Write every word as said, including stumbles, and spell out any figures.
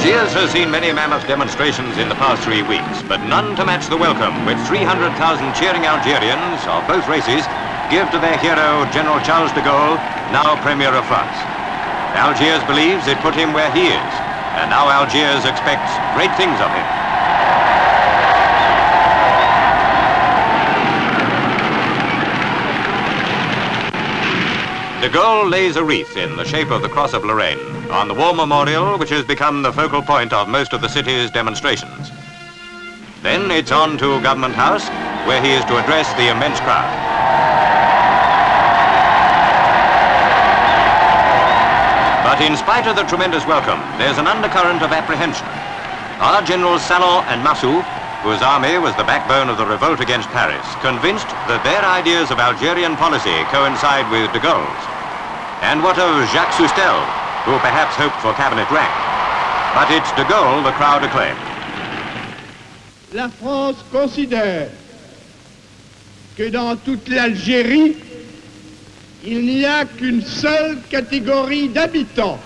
Algiers has seen many mammoth demonstrations in the past three weeks, but none to match the welcome which three hundred thousand cheering Algerians of both races give to their hero, General Charles de Gaulle, now Premier of France. Algiers believes it put him where he is, and now Algiers expects great things of him. De Gaulle lays a wreath in the shape of the Cross of Lorraine on the war memorial, which has become the focal point of most of the city's demonstrations. Then it's on to Government House, where he is to address the immense crowd. But in spite of the tremendous welcome, there's an undercurrent of apprehension. Our generals Salan and Massu, whose army was the backbone of the revolt against Paris, convinced that their ideas of Algerian policy coincide with de Gaulle's. And what of Jacques Soustelle, who perhaps hoped for cabinet rank? But it's de Gaulle the crowd acclaimed. La France considère que dans toute l'Algérie, il n'y a qu'une seule catégorie d'habitants.